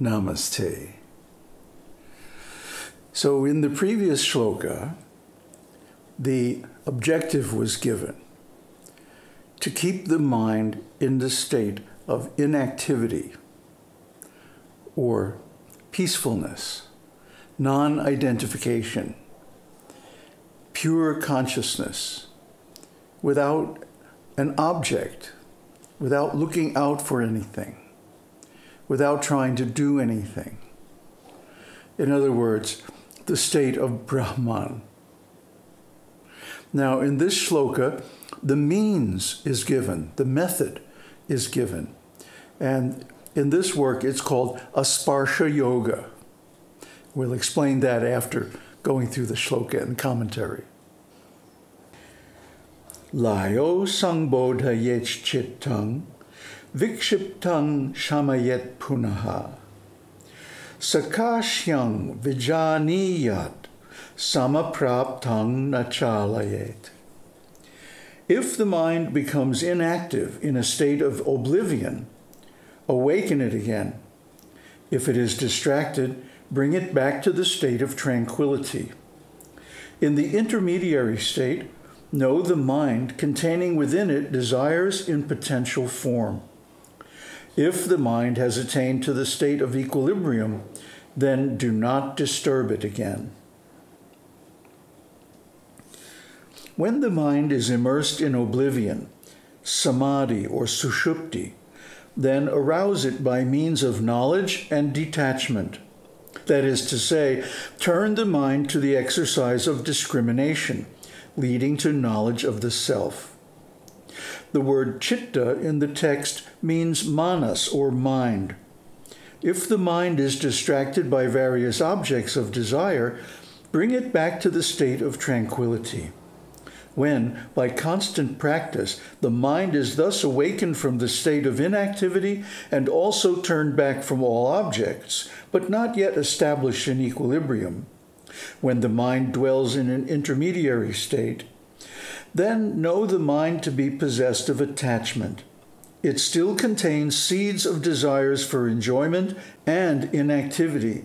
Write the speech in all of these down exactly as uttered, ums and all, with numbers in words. Namaste. So in the previous shloka, the objective was given to keep the mind in the state of inactivity or peacefulness, non-identification, pure consciousness, without an object, without looking out for anything, without trying to do anything. In other words, the state of Brahman. Now, in this shloka, the means is given, the method is given. And in this work, it's called Asparsha Yoga. We'll explain that after going through the shloka and commentary. Layo sangbodha yech chittang, vikshiptang shamayet punaha, sakashyang vijaniyat, samapraptang nachalayet. If the mind becomes inactive in a state of oblivion, awaken it again. If it is distracted, bring it back to the state of tranquility. In the intermediary state, know the mind containing within it desires in potential form. If the mind has attained to the state of equilibrium, then do not disturb it again. When the mind is immersed in oblivion, samadhi or sushupti, then arouse it by means of knowledge and detachment. That is to say, turn the mind to the exercise of discrimination, leading to knowledge of the self. The word chitta in the text means manas or mind. If the mind is distracted by various objects of desire, bring it back to the state of tranquility. When, by constant practice, the mind is thus awakened from the state of inactivity and also turned back from all objects, but not yet established in equilibrium, when the mind dwells in an intermediary state, then know the mind to be possessed of attachment. It still contains seeds of desires for enjoyment and inactivity.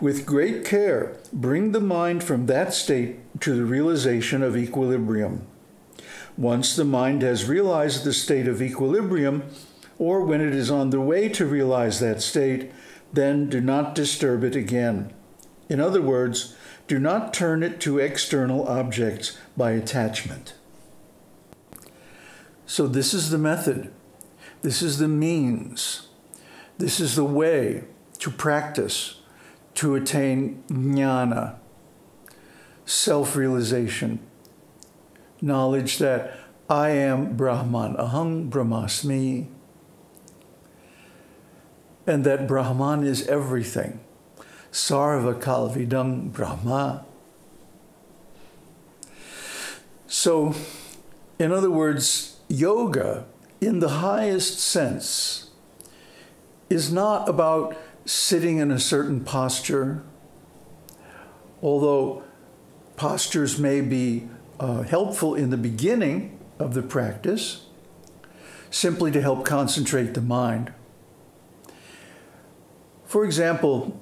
With great care, bring the mind from that state to the realization of equilibrium. Once the mind has realized the state of equilibrium, or when it is on the way to realize that state, then do not disturb it again. In other words, do not turn it to external objects by attachment. So this is the method. This is the means. This is the way to practice, to attain jnana, self-realization, knowledge that I am Brahman, aham brahmasmi, and that Brahman is everything. Sarva kalvidang Brahma. So, in other words, yoga, in the highest sense, is not about sitting in a certain posture, although postures may be uh, helpful in the beginning of the practice, simply to help concentrate the mind. For example,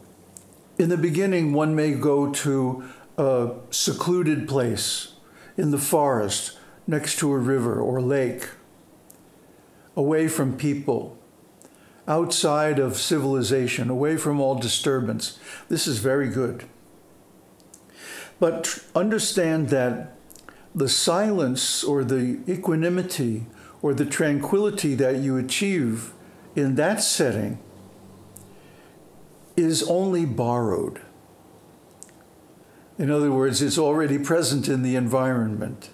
in the beginning, one may go to a secluded place in the forest, next to a river or lake, away from people, outside of civilization, away from all disturbance. This is very good. But understand that the silence or the equanimity or the tranquility that you achieve in that setting is only borrowed. In other words, it's already present in the environment.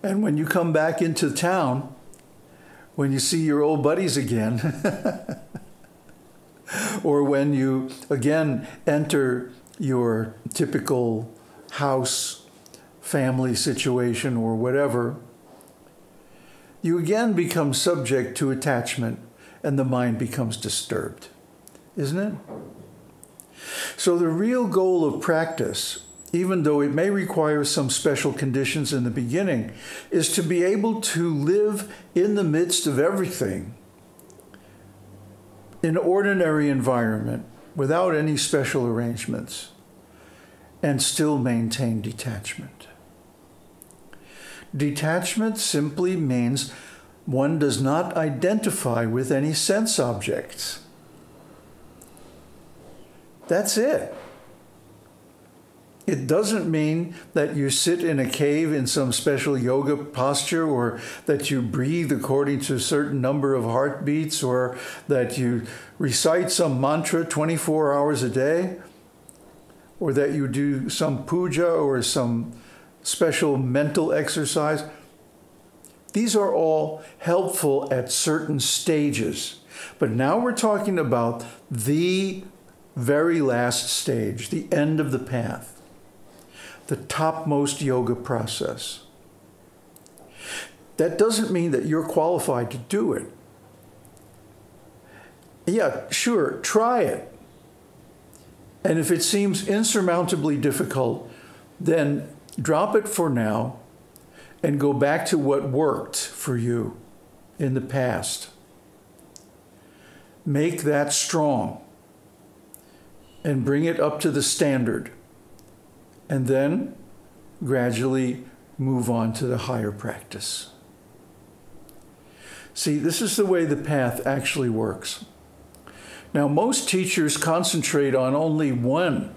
And when you come back into town, when you see your old buddies again, or when you again enter your typical house, family situation, or whatever, you again become subject to attachment and the mind becomes disturbed. Isn't it? So the real goal of practice, even though it may require some special conditions in the beginning, is to be able to live in the midst of everything in ordinary environment without any special arrangements and still maintain detachment. Detachment simply means one does not identify with any sense objects. That's it. It doesn't mean that you sit in a cave in some special yoga posture, or that you breathe according to a certain number of heartbeats, or that you recite some mantra twenty-four hours a day, or that you do some puja or some special mental exercise. These are all helpful at certain stages. But now we're talking about the very last stage, the end of the path, the topmost yoga process. That doesn't mean that you're qualified to do it. Yeah, sure, try it. And if it seems insurmountably difficult, then drop it for now and go back to what worked for you in the past. Make that strong and bring it up to the standard, and then gradually move on to the higher practice. See, this is the way the path actually works. Now, most teachers concentrate on only one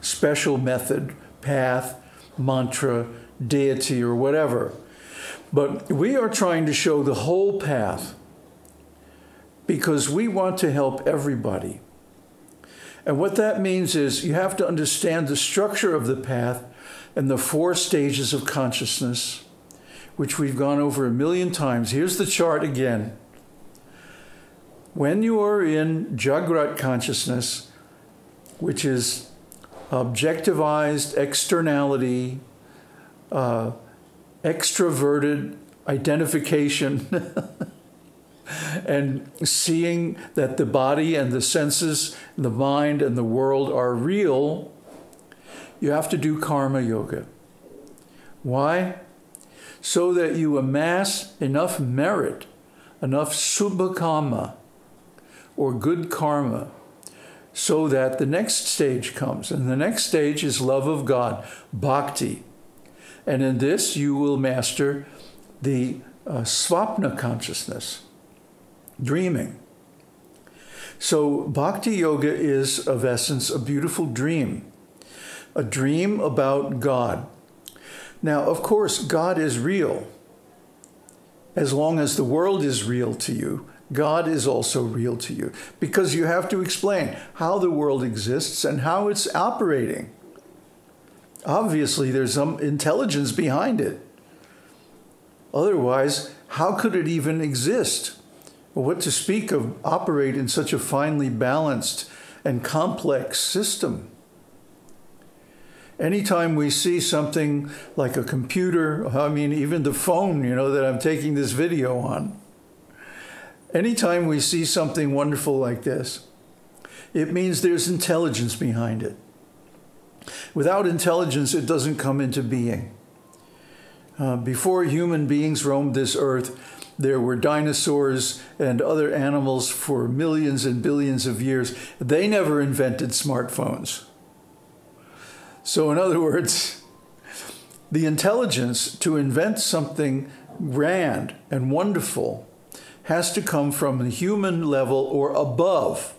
special method, path, mantra, deity, or whatever. But we are trying to show the whole path because we want to help everybody. And what that means is you have to understand the structure of the path and the four stages of consciousness, which we've gone over a million times. Here's the chart again. When you are in Jagrat consciousness, which is objectivized externality, uh, extroverted identification, and seeing that the body and the senses, the mind and the world are real, you have to do karma yoga. Why? So that you amass enough merit, enough subha-karma, or good karma, so that the next stage comes. And the next stage is love of God, bhakti. And in this, you will master the uh, svapna consciousness, dreaming. So Bhakti Yoga is, of essence, a beautiful dream, a dream about God. Now, of course, God is real. As long as the world is real to you, God is also real to you, because you have to explain how the world exists and how it's operating. Obviously, there's some intelligence behind it. Otherwise, how could it even exist? Well, what to speak of operate in such a finely balanced and complex system? Anytime we see something like a computer, I mean, even the phone, you know, that I'm taking this video on, anytime we see something wonderful like this, it means there's intelligence behind it. Without intelligence, it doesn't come into being. Uh, before human beings roamed this earth, there were dinosaurs and other animals for millions and billions of years. They never invented smartphones. So in other words, the intelligence to invent something grand and wonderful has to come from the human level or above.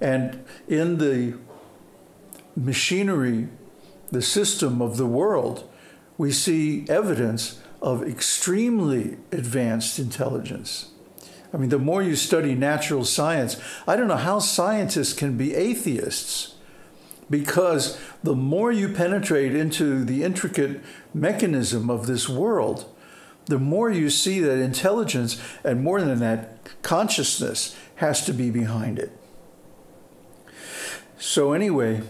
And in the machinery, the system of the world, we see evidence of extremely advanced intelligence. I mean, the more you study natural science, I don't know how scientists can be atheists, because the more you penetrate into the intricate mechanism of this world, the more you see that intelligence, and more than that, consciousness has to be behind it. So anyway,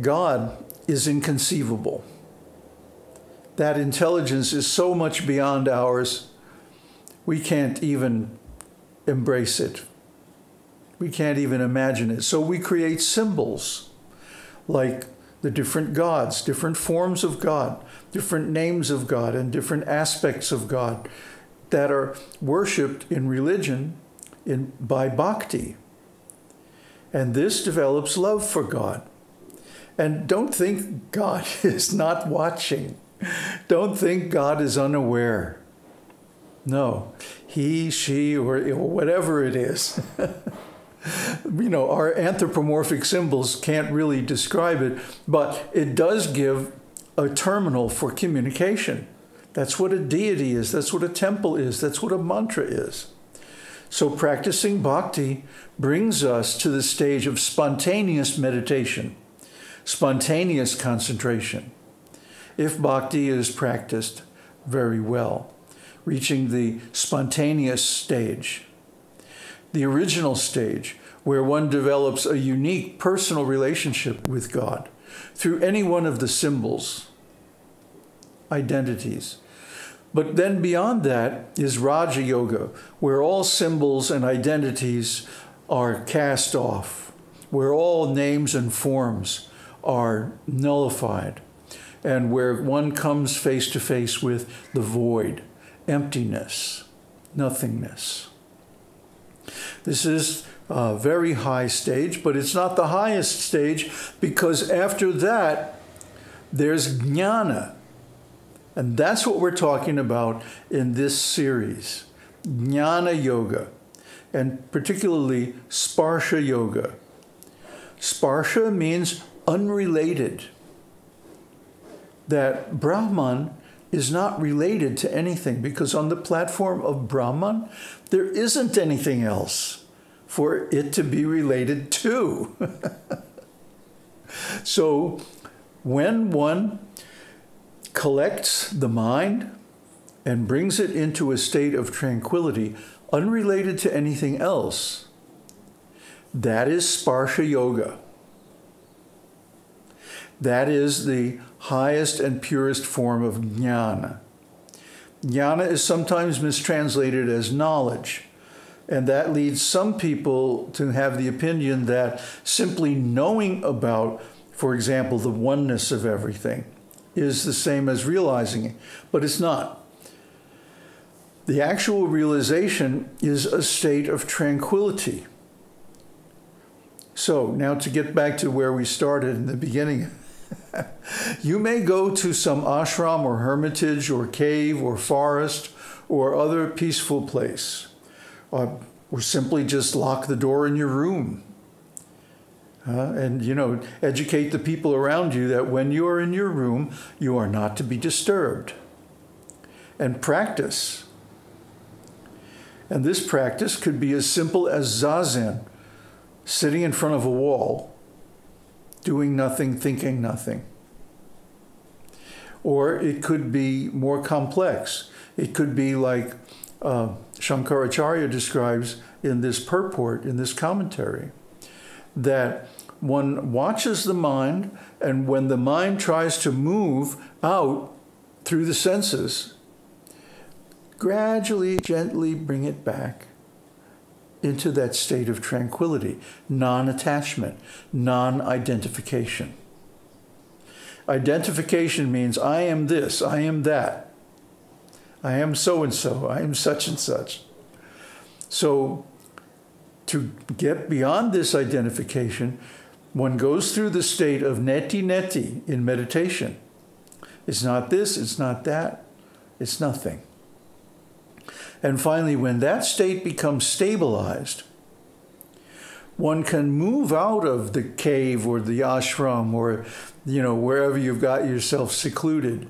God is inconceivable. That intelligence is so much beyond ours, we can't even embrace it. We can't even imagine it. So we create symbols like the different gods, different forms of God, different names of God, and different aspects of God that are worshipped in religion in, by bhakti. And this develops love for God. And don't think God is not watching. Don't think God is unaware. No, he, she, or whatever it is. You know, our anthropomorphic symbols can't really describe it, but it does give a terminal for communication. That's what a deity is. That's what a temple is. That's what a mantra is. So practicing bhakti brings us to the stage of spontaneous meditation, spontaneous concentration, if bhakti is practiced very well, reaching the spontaneous stage, the original stage, where one develops a unique personal relationship with God through any one of the symbols, identities. But then beyond that is Raja Yoga, where all symbols and identities are cast off, where all names and forms are nullified, and where one comes face to face with the void, emptiness, nothingness. This is a very high stage, but it's not the highest stage, because after that, there's jnana. And that's what we're talking about in this series, jnana yoga, and particularly sparsha yoga. Sparsha means unrelated, that Brahman is not related to anything, because on the platform of Brahman, there isn't anything else for it to be related to. So when one collects the mind and brings it into a state of tranquility, unrelated to anything else, that is Sparsha Yoga. That is the highest and purest form of jnana. Jnana is sometimes mistranslated as knowledge, and that leads some people to have the opinion that simply knowing about, for example, the oneness of everything is the same as realizing it, but it's not. The actual realization is a state of tranquility. So now to get back to where we started in the beginning, you may go to some ashram or hermitage or cave or forest or other peaceful place, or, or simply just lock the door in your room. Uh, and, you know, educate the people around you that when you are in your room, you are not to be disturbed. And practice. And this practice could be as simple as zazen, sitting in front of a wall, doing nothing, thinking nothing. Or it could be more complex. It could be like uh, Shankaracharya describes in this purport, in this commentary, that one watches the mind, and when the mind tries to move out through the senses, gradually, gently bring it back into that state of tranquility, non-attachment, non-identification. Identification means I am this, I am that, I am so-and-so, I am such and such. So to get beyond this identification, one goes through the state of neti neti in meditation. It's not this, it's not that, it's nothing. And finally, when that state becomes stabilized, one can move out of the cave or the ashram or, you know, wherever you've got yourself secluded,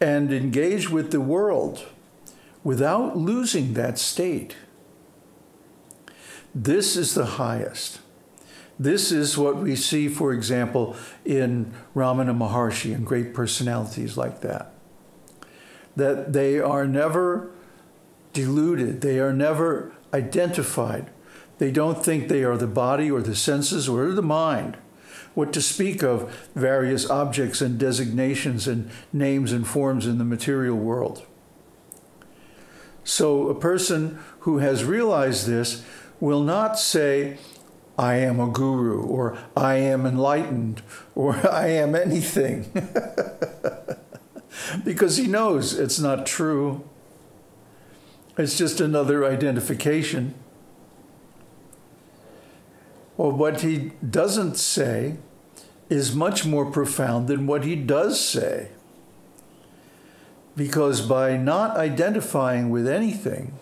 and engage with the world without losing that state. This is the highest. This is what we see, for example, in Ramana Maharshi and great personalities like that. That they are never deluded. They are never identified. They don't think they are the body or the senses or the mind. What to speak of various objects and designations and names and forms in the material world. So a person who has realized this will not say, I am a guru, or I am enlightened, or I am anything. Because he knows it's not true. It's just another identification. or what he doesn't say is much more profound than what he does say. Because by not identifying with anything,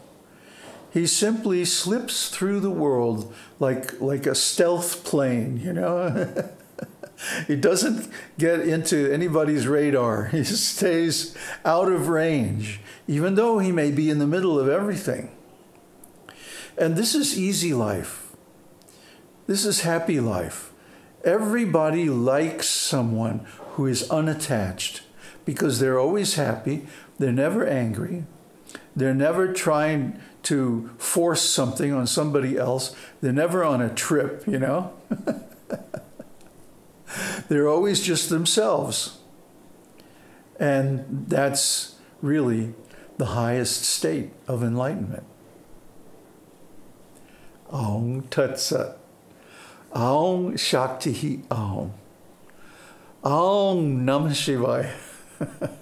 he simply slips through the world like, like a stealth plane, you know? He doesn't get into anybody's radar. He stays out of range, even though he may be in the middle of everything. And this is easy life. This is happy life. Everybody likes someone who is unattached because they're always happy. They're never angry. They're never trying to force something on somebody else. They're never on a trip, you know? They're always just themselves. And that's really the highest state of enlightenment. Aum Tat Sat. Aung Shakti Aung. Aung Namah Shivaya.